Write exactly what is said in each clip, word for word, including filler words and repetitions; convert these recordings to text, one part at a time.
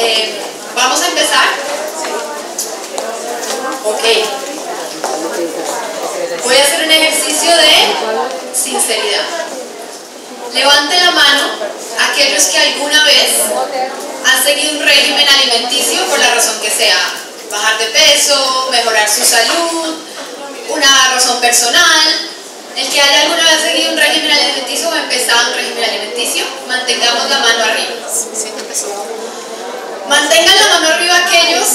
eh, vamos a empezar. Ok. Voy a hacer un ejercicio de sinceridad. Levanten la mano aquellos que alguna vez han seguido un régimen alimenticio por la razón que sea. Bajar de peso, mejorar su salud, una razón personal. El que haya alguna vez seguido un régimen alimenticio o empezado un régimen alimenticio, mantengamos la mano arriba. Mantengan la mano arriba aquellos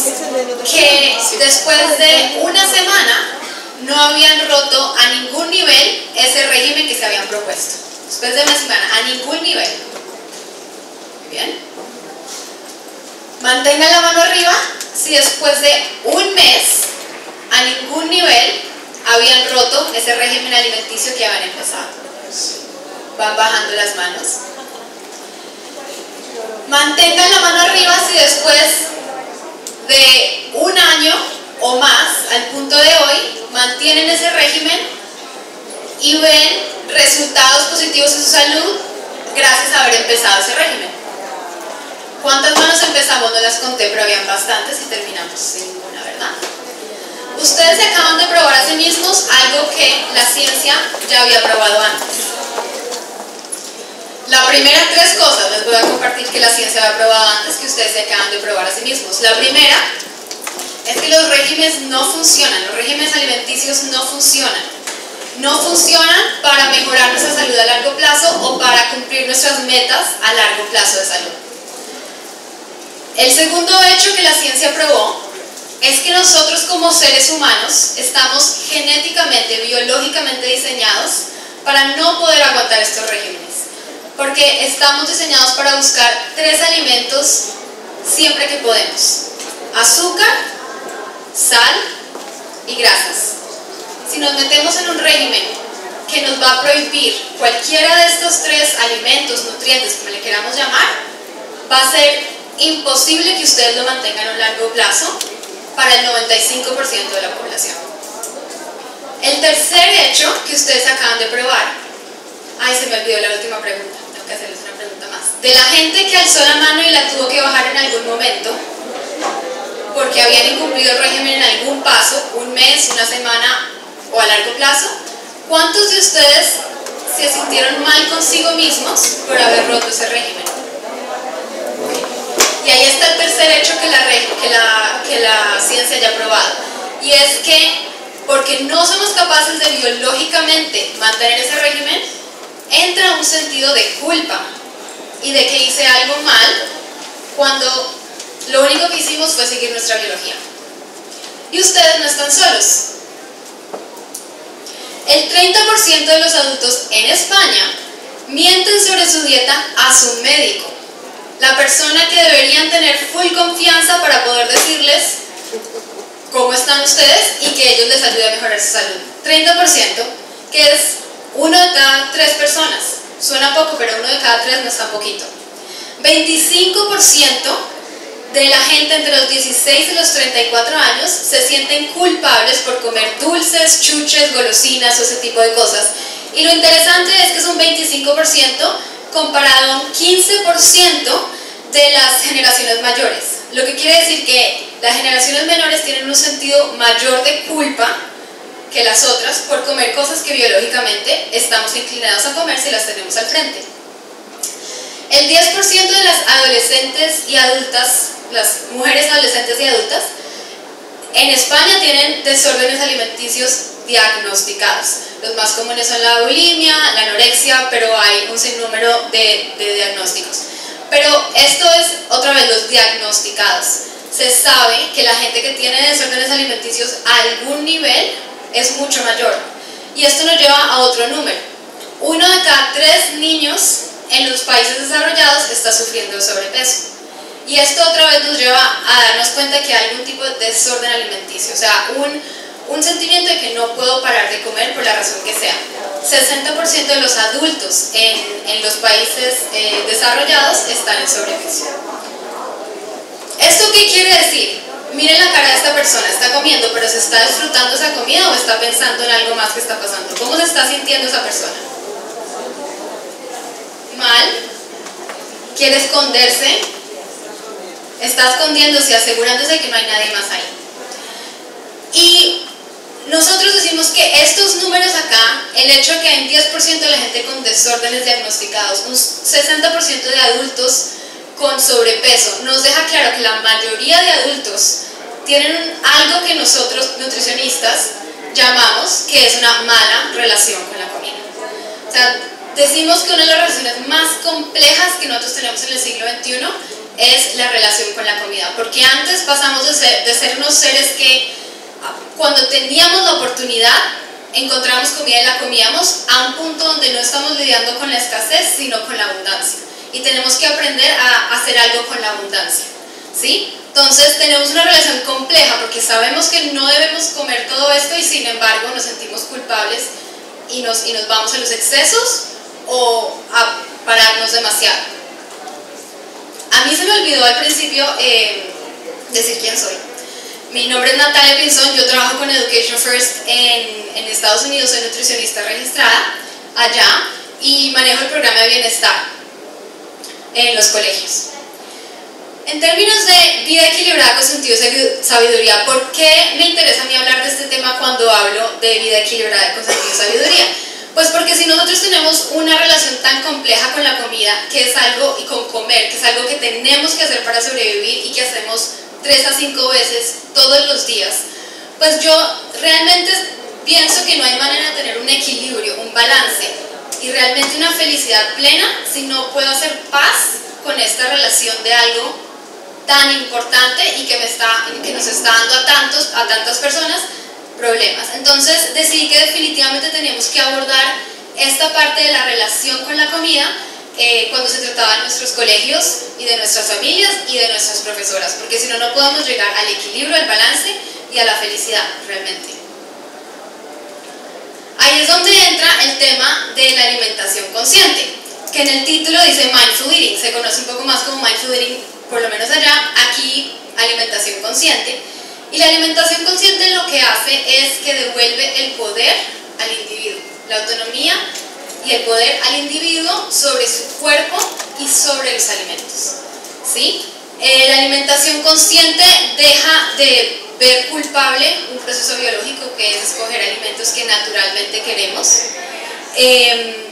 que después de una semana no habían roto a ningún nivel ese régimen que se habían propuesto. Después de una semana, a ningún nivel. Muy bien. Mantengan la mano arriba si después de un mes a ningún nivel habían roto ese régimen alimenticio que habían empezado. Van bajando las manos. Mantengan la mano arriba si después de un año o más, al punto de hoy, mantienen ese régimen y ven resultados positivos en su salud gracias a haber empezado ese régimen. ¿Cuántas manos empezamos? No las conté, pero habían bastantes y terminamos sin ninguna, ¿verdad? Ustedes se acaban de probar a sí mismos algo que la ciencia ya había probado antes. La primera, tres cosas les voy a compartir que la ciencia había probado antes que ustedes se acaban de probar a sí mismos. La primera es que los regímenes no funcionan, los regímenes alimenticios no funcionan. No funcionan para mejorar nuestra salud a largo plazo o para cumplir nuestras metas a largo plazo de salud. El segundo hecho que la ciencia probó es que nosotros como seres humanos estamos genéticamente, biológicamente diseñados para no poder aguantar estos regímenes, porque estamos diseñados para buscar tres alimentos siempre que podemos: azúcar, sal y grasas. Si nos metemos en un régimen que nos va a prohibir cualquiera de estos tres alimentos, nutrientes, como le queramos llamar, va a ser imposible que ustedes lo mantengan a un largo plazo para el noventa y cinco por ciento de la población. El tercer hecho que ustedes acaban de probar, ay, se me olvidó la última pregunta, tengo que hacerles una pregunta más, de la gente que alzó la mano y la tuvo que bajar en algún momento porque habían incumplido el régimen en algún paso, un mes, una semana o a largo plazo. ¿Cuántos de ustedes se sintieron mal consigo mismos por haber roto ese régimen? Y ahí está el tercer hecho que la, que, la, que la ciencia ya ha probado. Y es que, porque no somos capaces de biológicamente mantener ese régimen, entra un sentido de culpa y de que hice algo mal cuando lo único que hicimos fue seguir nuestra biología. Y ustedes no están solos. El treinta por ciento de los adultos en España mienten sobre su dieta a su médico, la persona que deberían tener full confianza para poder decirles cómo están ustedes y que ellos les ayuden a mejorar su salud. treinta por ciento, que es uno de cada tres personas. Suena poco, pero uno de cada tres no es tan poquito. veinticinco por ciento de la gente entre los dieciséis y los treinta y cuatro años se sienten culpables por comer dulces, chuches, golosinas o ese tipo de cosas. Y lo interesante es que es un veinticinco por ciento comparado a un quince por ciento de las generaciones mayores. Lo que quiere decir que las generaciones menores tienen un sentido mayor de culpa que las otras por comer cosas que biológicamente estamos inclinados a comer si las tenemos al frente. El diez por ciento de las adolescentes y adultas, las mujeres adolescentes y adultas, en España tienen desórdenes alimenticios diagnosticados. Los más comunes son la bulimia, la anorexia, pero hay un sinnúmero de, de diagnósticos. Pero esto es, otra vez, los diagnosticados. Se sabe que la gente que tiene desórdenes alimenticios a algún nivel es mucho mayor. Y esto nos lleva a otro número. Uno de cada tres niños en los países desarrollados está sufriendo sobrepeso. Y esto otra vez nos lleva a darnos cuenta que hay algún tipo de desorden alimenticio, o sea, un... un sentimiento de que no puedo parar de comer por la razón que sea. sesenta por ciento de los adultos en, en los países eh, desarrollados están en sobrepeso. ¿Esto qué quiere decir? Miren la cara de esta persona, está comiendo, pero ¿se está disfrutando esa comida o está pensando en algo más que está pasando? ¿Cómo se está sintiendo esa persona? ¿Mal? ¿Quiere esconderse? está escondiéndose, asegurándose de que no hay nadie más ahí. Y nosotros decimos que estos números acá, el hecho de que hay un diez por ciento de la gente con desórdenes diagnosticados, un sesenta por ciento de adultos con sobrepeso, nos deja claro que la mayoría de adultos tienen algo que nosotros, nutricionistas, llamamos que es una mala relación con la comida. O sea, decimos que una de las relaciones más complejas que nosotros tenemos en el siglo veintiuno es la relación con la comida, porque antes pasamos de ser, de ser unos seres que cuando teníamos la oportunidad encontramos comida y la comíamos, a un punto donde no estamos lidiando con la escasez sino con la abundancia, y tenemos que aprender a hacer algo con la abundancia, ¿sí? Entonces tenemos una relación compleja porque sabemos que no debemos comer todo esto y sin embargo nos sentimos culpables y nos, y nos vamos a los excesos o a pararnos demasiado. A mí se me olvidó al principio eh, decir quién soy. Mi nombre es Natalia Pinzón, yo trabajo con Education First en, en Estados Unidos, soy nutricionista registrada allá y manejo el programa de bienestar en los colegios. En términos de vida equilibrada con sentido de sabiduría, ¿por qué me interesa a mí hablar de este tema cuando hablo de vida equilibrada con sentido de sabiduría? Pues porque si nosotros tenemos una relación tan compleja con la comida, que es algo, y con comer, que es algo que tenemos que hacer para sobrevivir y que hacemos tres a cinco veces todos los días, pues yo realmente pienso que no hay manera de tener un equilibrio, un balance y realmente una felicidad plena si no puedo hacer paz con esta relación de algo tan importante y que, me está, que nos está dando a, tantos, a tantas personas problemas. Entonces decidí que definitivamente teníamos que abordar esta parte de la relación con la comida eh, cuando se trataba de nuestros colegios y de nuestras familias y de nuestras profesoras, porque si no, no podemos llegar al equilibrio, al balance y a la felicidad realmente. Ahí es donde entra el tema de la alimentación consciente, que en el título dice Mindful Eating, se conoce un poco más como Mindful Eating, por lo menos allá, aquí alimentación consciente. Y la alimentación consciente lo que hace es que devuelve el poder al individuo, la autonomía y el poder al individuo sobre su cuerpo y sobre los alimentos, ¿sí? Eh, la alimentación consciente deja de ver culpable un proceso biológico que es escoger alimentos que naturalmente queremos, eh,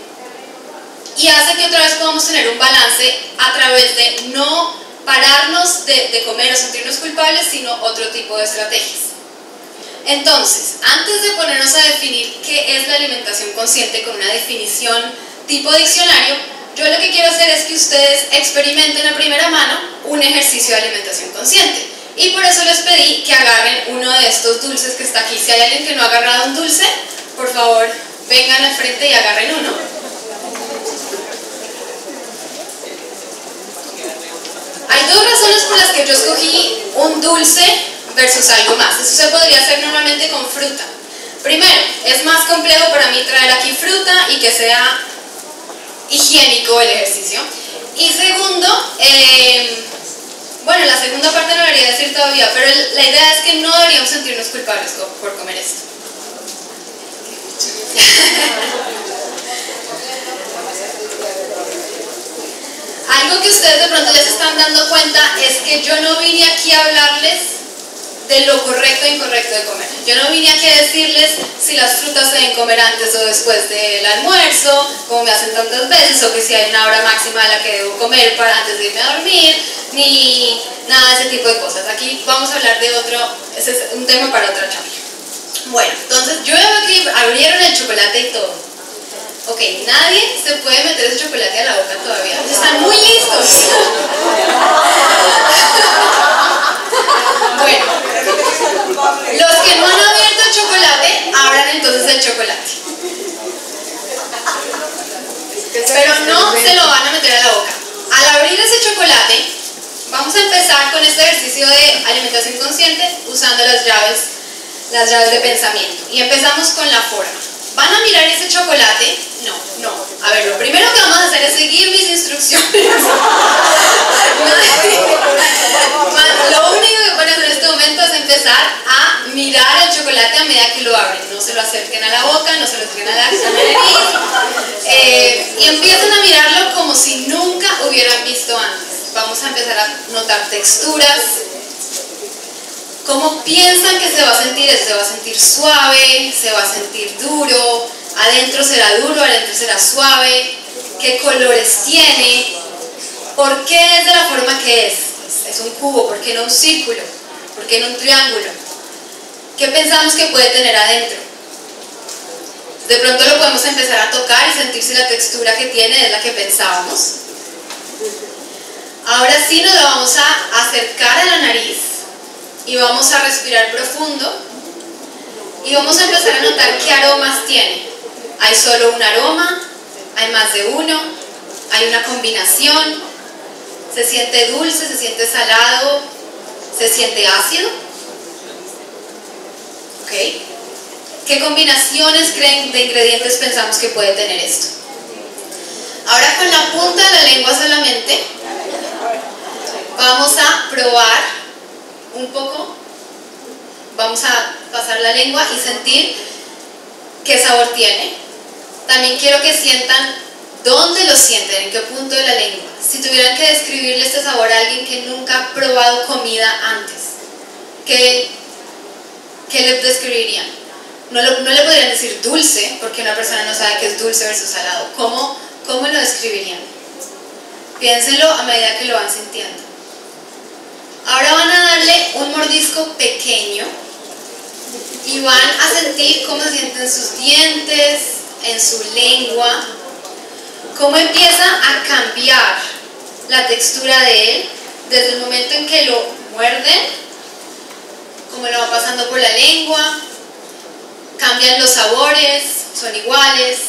y hace que otra vez podamos tener un balance a través de no pararnos de, de comer o sentirnos culpables, sino otro tipo de estrategias. Entonces, antes de ponernos a definir qué es la alimentación consciente con una definición tipo diccionario, yo lo que quiero hacer es que ustedes experimenten a primera mano un ejercicio de alimentación consciente, y por eso les pedí que agarren uno de estos dulces que está aquí. Si hay alguien que no ha agarrado un dulce, por favor vengan al frente y agarren uno. Hay dos razones por las que yo escogí un dulce versus algo más. Eso se podría hacer normalmente con fruta. Primero, es más complejo para mí traer aquí fruta y que sea higiénico el ejercicio. Y segundo, eh, bueno, la segunda parte no debería decir todavía, pero la idea es que no deberíamos sentirnos culpables por comer esto. Algo que ustedes de pronto les están dando cuenta es que yo no vine aquí a hablarles de lo correcto e incorrecto de comer. Yo no vine aquí a decirles si las frutas se deben comer antes o después del almuerzo, como me hacen tantas veces, o que si hay una hora máxima a la que debo comer para antes de irme a dormir, ni nada de ese tipo de cosas. Aquí vamos a hablar de otro, ese es un tema para otra charla. Bueno, entonces yo veo que abrieron el chocolate y todo. Ok, nadie se puede meter ese chocolate a la boca todavía. Están muy listos. Bueno, los que no han abierto el chocolate, abran entonces el chocolate. Pero no se lo van a meter a la boca. Al abrir ese chocolate, vamos a empezar con este ejercicio de alimentación consciente usando las llaves, las llaves de pensamiento. Y empezamos con la forma. ¿Van a mirar ese chocolate? No, no. A ver, lo primero que vamos a hacer es seguir mis instrucciones. Lo único que van a hacer en este momento es empezar a mirar el chocolate a medida que lo abren. No se lo acerquen a la boca, no se lo acerquen a la nariz. Eh, y empiezan a mirarlo como si nunca hubieran visto antes. vamos a empezar a notar texturas. ¿Cómo piensan que se va a sentir? ¿Se va a sentir suave? ¿Se va a sentir duro? ¿Adentro será duro? ¿Adentro será suave? ¿Qué colores tiene? ¿Por qué es de la forma que es? Es un cubo, ¿por qué no un círculo? ¿Por qué no un triángulo? ¿Qué pensamos que puede tener adentro? De pronto lo podemos empezar a tocar y sentir si la textura que tiene es la que pensábamos. Ahora sí nos lo vamos a acercar a la nariz y vamos a respirar profundo y vamos a empezar a notar qué aromas tiene. Hay solo un aroma, hay más de uno, hay una combinación. Se siente dulce, se siente salado, se siente ácido. ¿Ok? ¿Qué combinaciones creen de ingredientes pensamos que puede tener esto? Ahora con la punta de la lengua solamente vamos a probar un poco, vamos a pasar la lengua y sentir qué sabor tiene. También quiero que sientan dónde lo sienten, en qué punto de la lengua. Si tuvieran que describirle este sabor a alguien que nunca ha probado comida antes, ¿qué, qué le describirían? No, lo, no le podrían decir dulce, porque una persona no sabe qué es dulce versus salado. ¿Cómo, cómo lo describirían? Piénsenlo a medida que lo van sintiendo. Ahora van a darle un mordisco pequeño y van a sentir cómo se sienten sus dientes, en su lengua, cómo empieza a cambiar la textura de él desde el momento en que lo muerden, cómo lo va pasando por la lengua. Cambian los sabores, son iguales.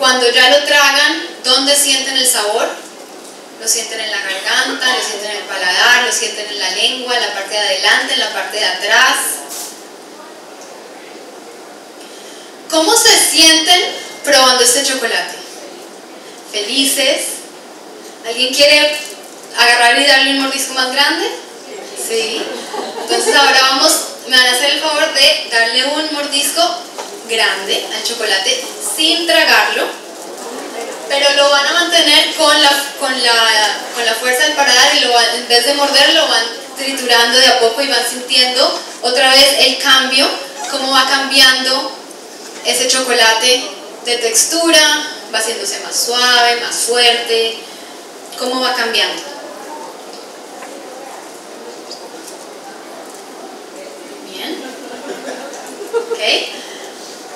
Cuando ya lo tragan, ¿dónde sienten el sabor? Lo sienten en la garganta, lo sienten en el paladar, lo sienten en la lengua, en la parte de adelante, en la parte de atrás. ¿Cómo se sienten probando este chocolate? ¿Felices? ¿Alguien quiere agarrar y darle un mordisco más grande? Sí. Entonces ahora vamos, me van a hacer el favor de darle un mordisco grande al chocolate sin tragarlo, pero lo van a mantener con la, con la, con la fuerza del paladar y lo van, en vez de morderlo van triturando de a poco y van sintiendo otra vez el cambio, cómo va cambiando ese chocolate de textura, va haciéndose más suave, más fuerte, cómo va cambiando. ¿Okay?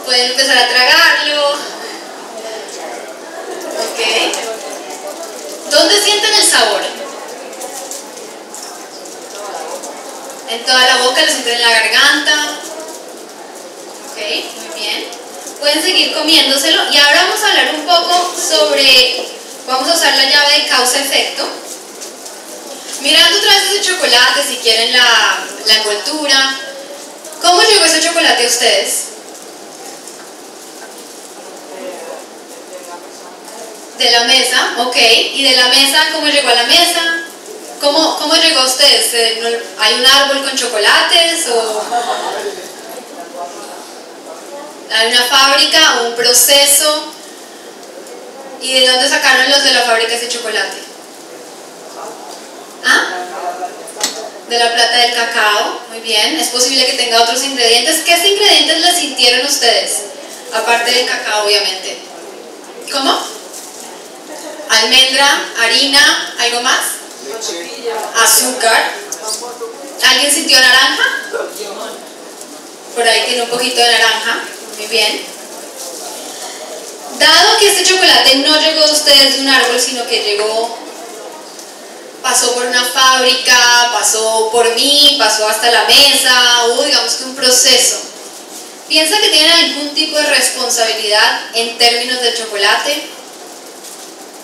Pueden empezar a tragarlo. ¿Okay? ¿Dónde sienten el sabor? En toda la boca, lo sienten en la garganta. ¿Okay? Muy bien. Pueden seguir comiéndoselo. Y ahora vamos a hablar un poco sobre... Vamos a usar la llave de causa-efecto. Mirando otra vez ese chocolate, si quieren la, la envoltura. ¿Cómo llegó ese chocolate a ustedes? De la mesa, ok. ¿Y de la mesa cómo llegó a la mesa? ¿Cómo, cómo llegó a ustedes? ¿Hay un árbol con chocolates? ¿O hay una fábrica o un proceso? ¿Y de dónde sacaron los de la fábrica ese chocolate? ¿Ah? De la plata del cacao, muy bien. Es posible que tenga otros ingredientes. ¿Qué ingredientes les sintieron ustedes? Aparte del cacao, obviamente. ¿Cómo? Almendra, harina, ¿algo más? Azúcar. ¿Alguien sintió naranja? Por ahí tiene un poquito de naranja, muy bien. Dado que este chocolate no llegó a ustedes de un árbol, sino que llegó... pasó por una fábrica, pasó por mí, pasó hasta la mesa, o digamos que un proceso. ¿Piensa que tienen algún tipo de responsabilidad en términos del chocolate?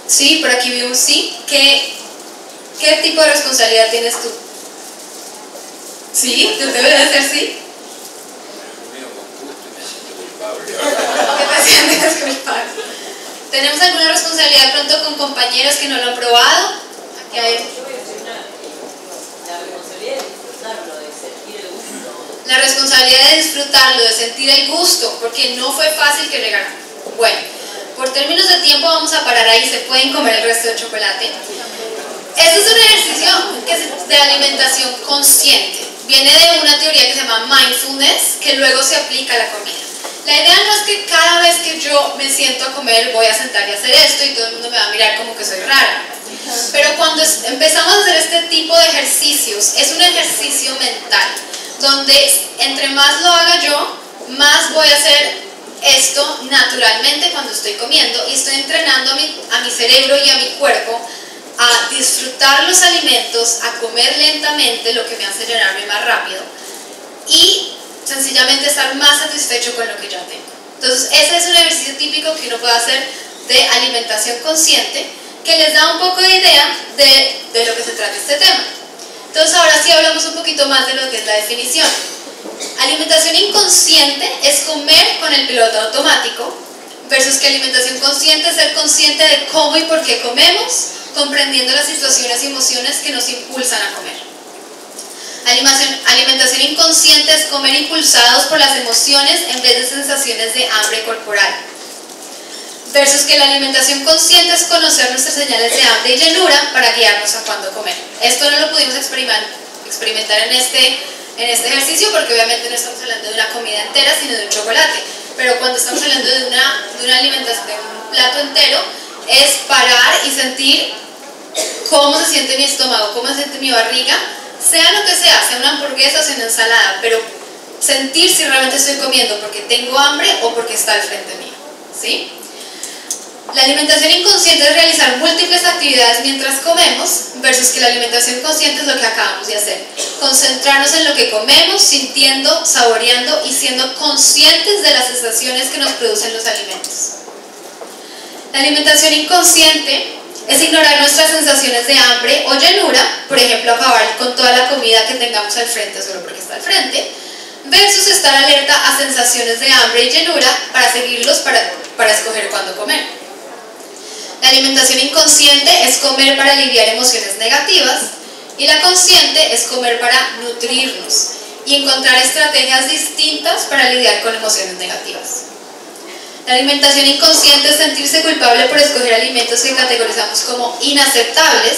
Sí, por aquí vi un sí. ¿Qué, qué tipo de responsabilidad tienes tú? ¿Sí? ¿Tú debes hacer sí? ¿Qué te sientes culpable? ¿Tenemos alguna responsabilidad pronto con compañeros que no lo han probado? Yo voy a decir una, la responsabilidad de disfrutarlo, de sentir el gusto. La responsabilidad de disfrutarlo, de sentir el gusto, porque no fue fácil que llegara. Bueno, por términos de tiempo vamos a parar ahí, se pueden comer el resto del chocolate. Este es un ejercicio que es de alimentación consciente. Viene de una teoría que se llama mindfulness, que luego se aplica a la comida. La idea no es que cada vez que yo me siento a comer voy a sentar y hacer esto y todo el mundo me va a mirar como que soy rara. Pero cuando empezamos a hacer este tipo de ejercicios, es un ejercicio mental, donde entre más lo haga yo, más voy a hacer esto naturalmente cuando estoy comiendo, y estoy entrenando a mi, a mi cerebro y a mi cuerpo a disfrutar los alimentos, a comer lentamente, lo que me hace llenarme más rápido, y sencillamente estar más satisfecho con lo que ya tengo. Entonces ese es un ejercicio típico que uno puede hacer de alimentación consciente, que les da un poco de idea de, de lo que se trata este tema. Entonces ahora sí hablamos un poquito más de lo que es la definición. Alimentación inconsciente es comer con el piloto automático, versus que alimentación consciente es ser consciente de cómo y por qué comemos, comprendiendo las situaciones y emociones que nos impulsan a comer. Alimentación, alimentación inconsciente es comer impulsados por las emociones en vez de sensaciones de hambre corporal. Versus que la alimentación consciente es conocer nuestras señales de hambre y llenura para guiarnos a cuándo comer. Esto no lo pudimos experimentar en este, en este ejercicio, porque obviamente no estamos hablando de una comida entera, sino de un chocolate. Pero cuando estamos hablando de una, de una alimentación, de un plato entero, es parar y sentir cómo se siente mi estómago, cómo se siente mi barriga, sea lo que sea, sea una hamburguesa o sea una ensalada, pero sentir si realmente estoy comiendo porque tengo hambre o porque está al frente mío, ¿sí? La alimentación inconsciente es realizar múltiples actividades mientras comemos, versus que la alimentación consciente es lo que acabamos de hacer. Concentrarnos en lo que comemos, sintiendo, saboreando y siendo conscientes de las sensaciones que nos producen los alimentos. La alimentación inconsciente es ignorar nuestras sensaciones de hambre o llenura, por ejemplo, acabar con toda la comida que tengamos al frente solo porque está al frente, versus estar alerta a sensaciones de hambre y llenura para seguirlos, para, para escoger cuándo comer. La alimentación inconsciente es comer para aliviar emociones negativas, y la consciente es comer para nutrirnos y encontrar estrategias distintas para lidiar con emociones negativas. La alimentación inconsciente es sentirse culpable por escoger alimentos que categorizamos como inaceptables,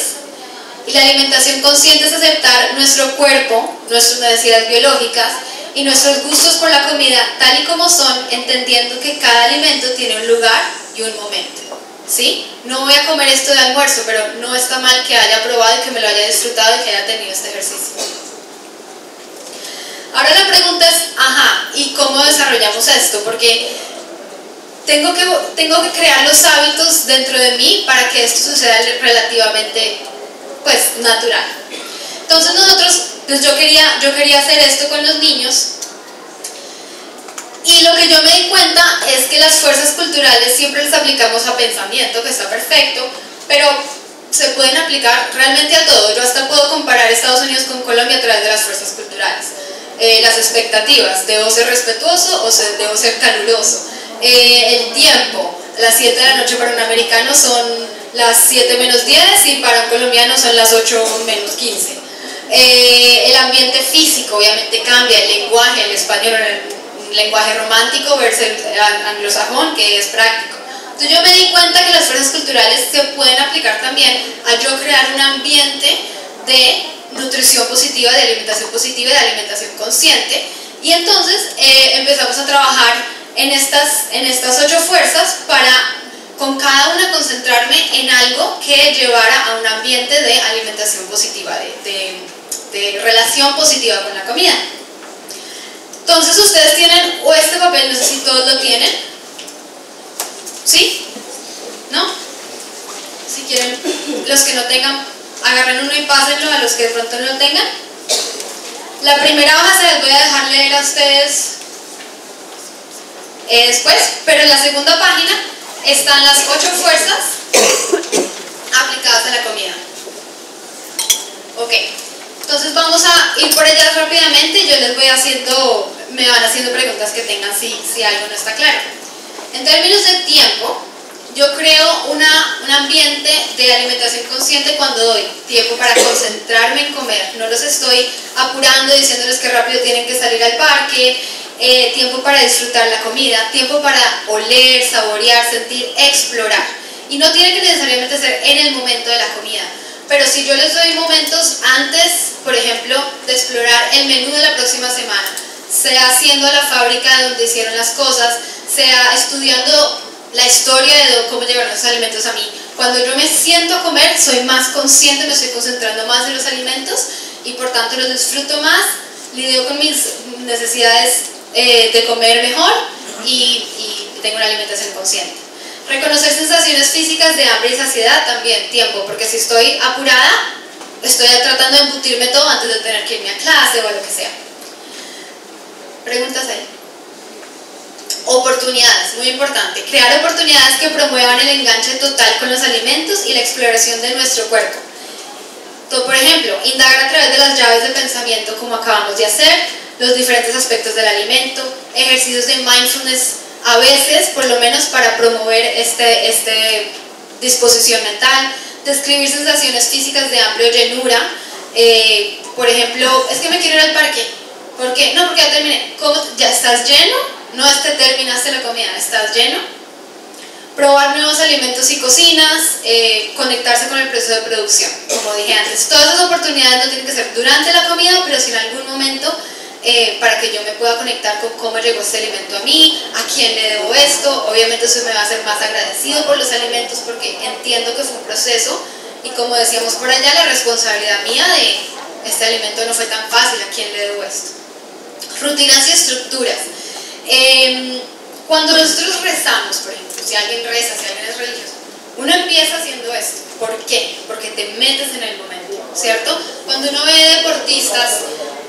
y la alimentación consciente es aceptar nuestro cuerpo, nuestras necesidades biológicas y nuestros gustos por la comida tal y como son, entendiendo que cada alimento tiene un lugar y un momento, ¿sí? No voy a comer esto de almuerzo, pero no está mal que haya probado y que me lo haya disfrutado y que haya tenido este ejercicio. Ahora la pregunta es, ajá, ¿y cómo desarrollamos esto? Porque Tengo que, tengo que crear los hábitos dentro de mí para que esto suceda relativamente, pues, natural. Entonces nosotros, pues yo quería, yo quería hacer esto con los niños, y lo que yo me di cuenta es que las fuerzas culturales siempre les aplicamos a pensamiento, que está perfecto, pero se pueden aplicar realmente a todo. Yo hasta puedo comparar Estados Unidos con Colombia a través de las fuerzas culturales. Eh, las expectativas, ¿debo ser respetuoso o debo ser caluroso? Eh, el tiempo, las siete de la noche para un americano son las siete menos diez y para un colombiano son las ocho menos quince. Eh, el ambiente físico obviamente cambia, el lenguaje, el español, el lenguaje romántico versus el anglosajón, que es práctico. Entonces yo me di cuenta que las fuerzas culturales se pueden aplicar también a yo crear un ambiente de nutrición positiva, de alimentación positiva y de alimentación consciente, y entonces eh, empezamos a trabajar En estas, en estas ocho fuerzas para con cada una concentrarme en algo que llevara a un ambiente de alimentación positiva, de, de, de relación positiva con la comida. Entonces ustedes tienen o este papel, no sé si todos lo tienen, ¿sí? ¿No? Si quieren, los que no tengan, agarren uno y pásenlo a los que de pronto no lo tengan. La primera hoja se las voy a dejar leer a ustedes después, pero en la segunda página están las ocho fuerzas aplicadas a la comida. Ok, entonces vamos a ir por ellas rápidamente. Yo les voy haciendo, me van haciendo preguntas que tengan si, si algo no está claro. En términos de tiempo, yo creo una, un ambiente de alimentación consciente cuando doy tiempo para concentrarme en comer. No los estoy apurando diciéndoles que rápido tienen que salir al parque. Eh, tiempo para disfrutar la comida, tiempo para oler, saborear, sentir, explorar, y no tiene que necesariamente ser en el momento de la comida. Pero si yo les doy momentos antes, por ejemplo, de explorar el menú de la próxima semana, sea haciendo la fábrica donde hicieron las cosas, sea estudiando la historia de cómo llegaron los alimentos a mí. Cuando yo me siento a comer, soy más consciente, me estoy concentrando más en los alimentos y por tanto los disfruto más, lidio con mis necesidades eh, de comer mejor y, y tengo una alimentación consciente. Reconocer sensaciones físicas de hambre y saciedad también, tiempo, porque si estoy apurada, estoy tratando de embutirme todo antes de tener que irme a clase o a lo que sea. ¿Preguntas ahí? Oportunidades, muy importante, crear oportunidades que promuevan el enganche total con los alimentos y la exploración de nuestro cuerpo. Entonces, por ejemplo, indagar a través de las llaves de pensamiento como acabamos de hacer, los diferentes aspectos del alimento, ejercicios de mindfulness a veces, por lo menos para promover este, este disposición mental, describir sensaciones físicas de hambre o llenura, eh, por ejemplo, es que me quiero ir al parque, ¿por qué? No, porque ya terminé. ¿Cómo? ¿Ya estás lleno? No es que terminaste la comida, estás lleno. Probar nuevos alimentos y cocinas, eh, conectarse con el proceso de producción, como dije antes. Todas esas oportunidades no tienen que ser durante la comida, pero sí en algún momento eh, para que yo me pueda conectar con cómo llegó este alimento a mí, a quién le debo esto. Obviamente eso me va a hacer más agradecido por los alimentos porque entiendo que fue un proceso y como decíamos por allá, la responsabilidad mía de este alimento no fue tan fácil, a quién le debo esto. Rutinas y estructuras. Eh, cuando nosotros rezamos, por ejemplo, si alguien reza, si alguien es religioso, uno empieza haciendo esto. ¿Por qué? Porque te metes en el momento, ¿cierto? Cuando uno ve deportistas,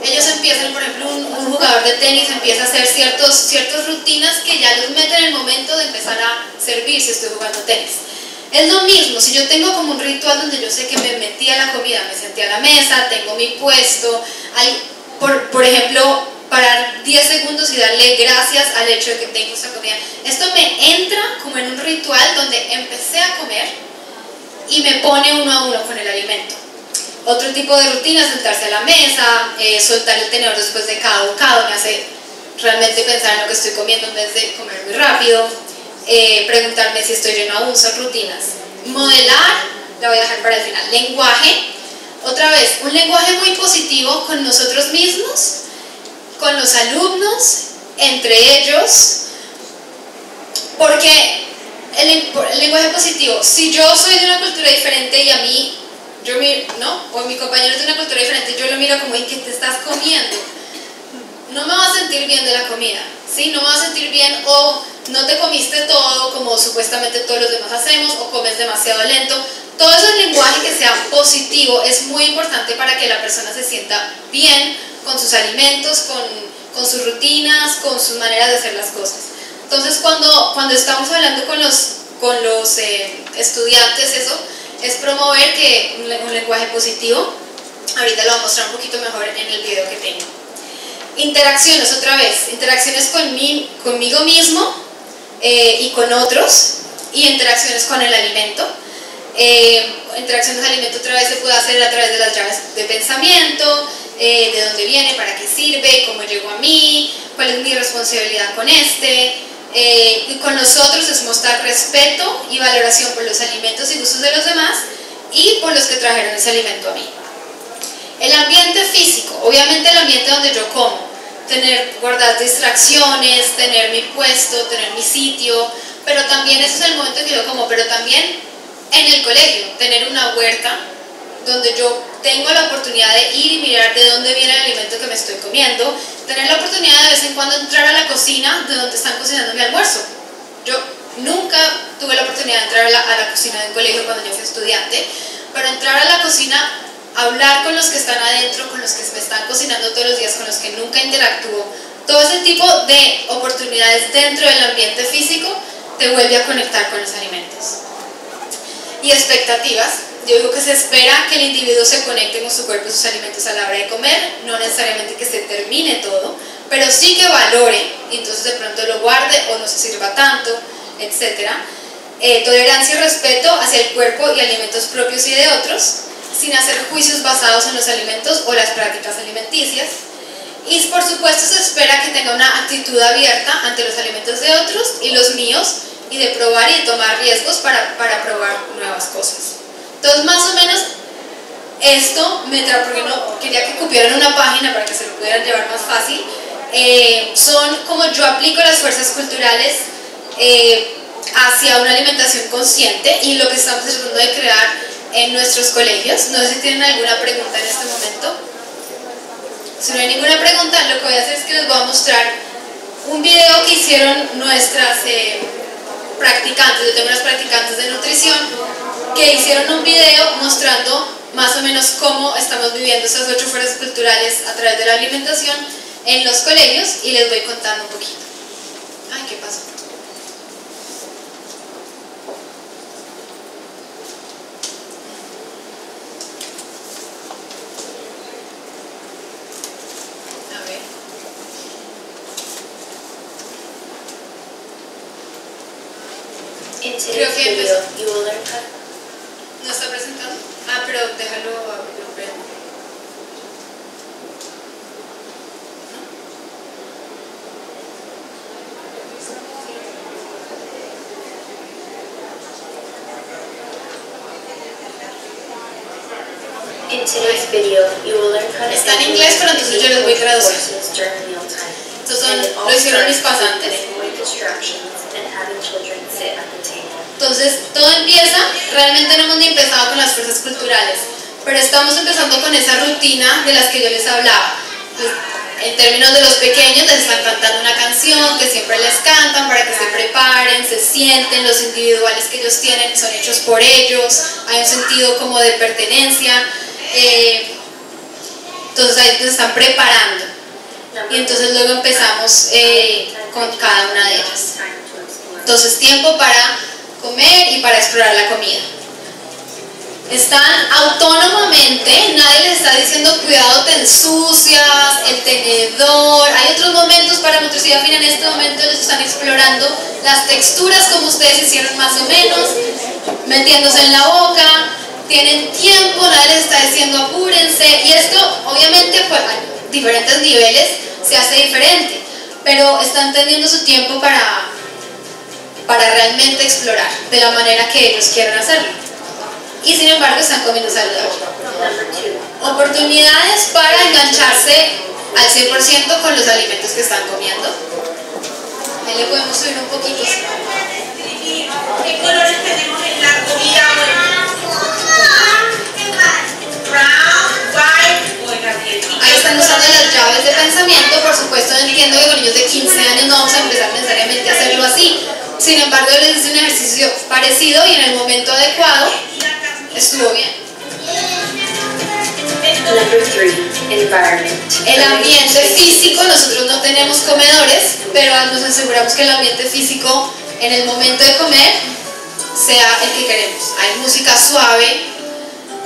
ellos empiezan, por ejemplo, un, un jugador de tenis empieza a hacer ciertos, ciertas rutinas que ya los meten en el momento de empezar a servir si estoy jugando tenis. Es lo mismo, si yo tengo como un ritual donde yo sé que me metí a la comida, me senté a la mesa, tengo mi puesto, hay, por, por ejemplo, parar diez segundos y darle gracias al hecho de que tengo esta comida. Esto me entra como en un ritual donde empecé a comer y me pone uno a uno con el alimento. Otro tipo de rutina, sentarse a la mesa, eh, soltar el tenedor después de cada bocado, me hace realmente pensar en lo que estoy comiendo en vez de comer muy rápido, eh, preguntarme si estoy lleno aún, son rutinas. Modelar, la voy a dejar para el final. Lenguaje, otra vez, un lenguaje muy positivo con nosotros mismos, con los alumnos, entre ellos, porque el, el lenguaje positivo, si yo soy de una cultura diferente y a mí, yo miro, ¿no? O mi compañero es de una cultura diferente, yo lo miro como, ¿y qué te estás comiendo? No me va a sentir bien de la comida, ¿sí? No me va a sentir bien o no te comiste todo como supuestamente todos los demás hacemos o comes demasiado lento. Todo ese lenguaje que sea positivo es muy importante para que la persona se sienta bien con sus alimentos, con, con sus rutinas, con sus maneras de hacer las cosas. Entonces cuando, cuando estamos hablando con los, con los eh, estudiantes, eso es promover que un, un lenguaje positivo. Ahorita lo voy a mostrar un poquito mejor en el video que tengo. Interacciones, otra vez, interacciones con mi, conmigo mismo eh, y con otros, y interacciones con el alimento. Eh, interacciones de alimento otra vez se puede hacer a través de las llaves de pensamiento, eh, de dónde viene, para qué sirve, cómo llegó a mí, cuál es mi responsabilidad con este, eh, y con los otros es mostrar respeto y valoración por los alimentos y gustos de los demás y por los que trajeron ese alimento a mí. El ambiente físico, obviamente el ambiente donde yo como, tener, guardar distracciones, tener mi puesto, tener mi sitio, pero también ese es el momento que yo como, pero también en el colegio, tener una huerta donde yo tengo la oportunidad de ir y mirar de dónde viene el alimento que me estoy comiendo, tener la oportunidad de vez en cuando entrar a la cocina de donde están cocinando mi almuerzo. Yo nunca tuve la oportunidad de entrar a la, a la cocina del colegio cuando yo fui estudiante, pero entrar a la cocina, hablar con los que están adentro, con los que me están cocinando todos los días, con los que nunca interactúo, todo ese tipo de oportunidades dentro del ambiente físico te vuelve a conectar con los alimentos. Y expectativas, yo digo que se espera que el individuo se conecte con su cuerpo y sus alimentos a la hora de comer, no necesariamente que se termine todo, pero sí que valore, y entonces de pronto lo guarde o no se sirva tanto, etcétera. Eh, tolerancia y respeto hacia el cuerpo y alimentos propios y de otros, sin hacer juicios basados en los alimentos o las prácticas alimenticias. Y por supuesto se espera que tenga una actitud abierta ante los alimentos de otros y los míos, y de probar y de tomar riesgos para, para probar nuevas cosas. Entonces más o menos Esto me trajo, porque no quería que copiaran una página para que se lo pudieran llevar más fácil. Eh, son como yo aplico las fuerzas culturales eh, hacia una alimentación consciente y lo que estamos tratando de crear en nuestros colegios. No sé si tienen alguna pregunta en este momento. Si no hay ninguna pregunta, lo que voy a hacer es que les voy a mostrar un video que hicieron nuestras eh, practicantes. Yo tengo unas practicantes de nutrición que hicieron un video mostrando más o menos cómo estamos viviendo esas ocho fuerzas culturales a través de la alimentación en los colegios, y les voy contando un poquito. Ay, ¿qué pasó? Creo que empezó. ¿No está presentando? Ah, pero déjalo abrirlo. In today's video, you will learn how to está en inglés, pero entonces yo les voy a traducir. Estos son, lo hicieron mis pasantes. Entonces todo empieza, realmente no hemos ni empezado con las fuerzas culturales, pero estamos empezando con esa rutina de las que yo les hablaba. En términos de los pequeños, les están cantando una canción que siempre les cantan para que se preparen, se sienten, los individuales que ellos tienen son hechos por ellos, hay un sentido como de pertenencia, eh, entonces ahí se están preparando, y entonces luego empezamos eh, con cada una de ellas. Entonces, tiempo para comer y para explorar la comida. Están autónomamente, nadie les está diciendo cuidado, te ensucias, el tenedor. Hay otros momentos para motricidad fina. En este momento ellos están explorando las texturas como ustedes hicieron más o menos, metiéndose en la boca, tienen tiempo, nadie les está diciendo apúrense, y esto obviamente pues, a diferentes niveles se hace diferente, pero están teniendo su tiempo para para realmente explorar de la manera que ellos quieran hacerlo, y sin embargo están comiendo saludable. Oportunidades para engancharse al cien por ciento con los alimentos que están comiendo. Ahí le podemos subir un poquito. ¿Qué colores tenemos en la comida? Ahí están usando las llaves de pensamiento. Por supuesto, entiendo que con niños de quince años no vamos a empezar necesariamente a hacerlo así. Sin embargo, les hice un ejercicio parecido y en el momento adecuado estuvo bien. El ambiente físico, nosotros no tenemos comedores, pero nos aseguramos que el ambiente físico en el momento de comer sea el que queremos. Hay música suave,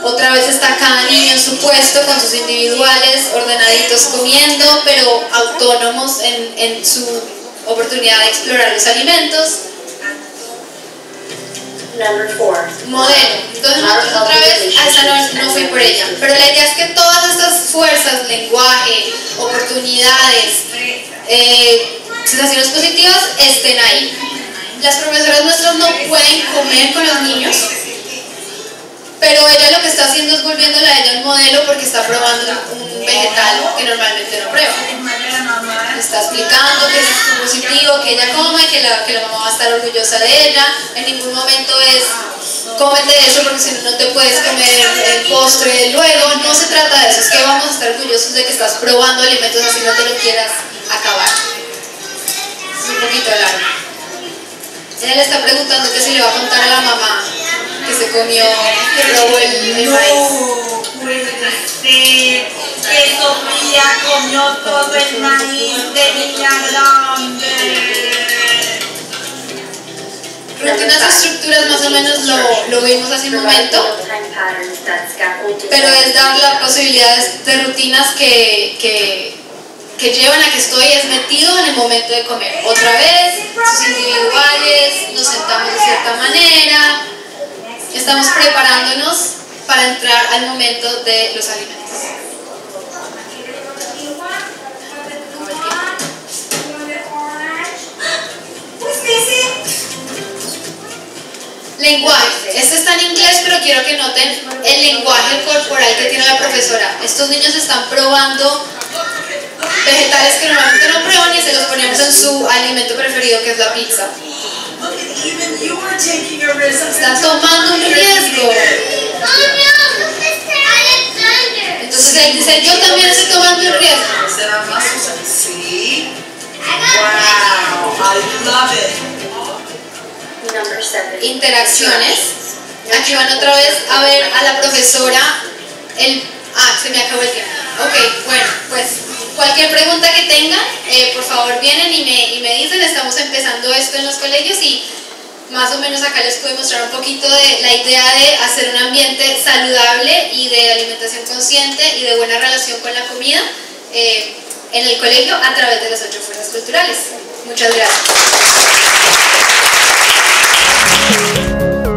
otra vez está cada niño en su puesto con sus individuales, ordenaditos comiendo, pero autónomos en, en su oportunidad de explorar los alimentos. Modelo. Entonces nosotros otra vez, a esa no, no fui por ella, pero la idea es que todas estas fuerzas, lenguaje, oportunidades, eh, sensaciones positivas estén ahí. Las profesoras nuestras no pueden comer con los niños, pero ella lo que está haciendo es volviéndola a ella un modelo, porque está probando un vegetal que normalmente no prueba. Le está explicando que es positivo, que ella coma, que la, que la mamá va a estar orgullosa de ella. En ningún momento es cómete eso porque si no, no te puedes comer el postre luego. No se trata de eso, es que vamos a estar orgullosos de que estás probando alimentos así no te lo quieras acabar. Es un poquito largo. Ella le está preguntando que si le va a contar a la mamá que se comió, que robó el maíz, que Sofía comió todo el maíz de Niña Grande. Rutinas y estructuras más o menos lo, lo vimos hace un momento, pero es dar las posibilidades de rutinas que, que, que llevan a que estoy es metido en el momento de comer. Otra vez, sus individuales, nos sentamos de cierta manera. Estamos preparándonos para entrar al momento de los alimentos. Lenguaje. Este está en inglés, pero quiero que noten el lenguaje corporal que tiene la profesora. Estos niños están probando vegetales que normalmente no prueban y se los ponemos en su alimento preferido, que es la pizza. Están tomando un riesgo. Entonces él dice, yo también estoy tomando un riesgo. Wow, I love it. Interacciones. Aquí van otra vez a ver a la profesora. El, ah, se me acabó el tiempo. Ok, bueno, pues cualquier pregunta que tengan, eh, por favor vienen y me, y me dicen. Estamos empezando esto en los colegios y más o menos acá les pude mostrar un poquito de la idea de hacer un ambiente saludable y de alimentación consciente y de buena relación con la comida eh, en el colegio a través de las ocho fuerzas culturales. Muchas gracias. Thank you.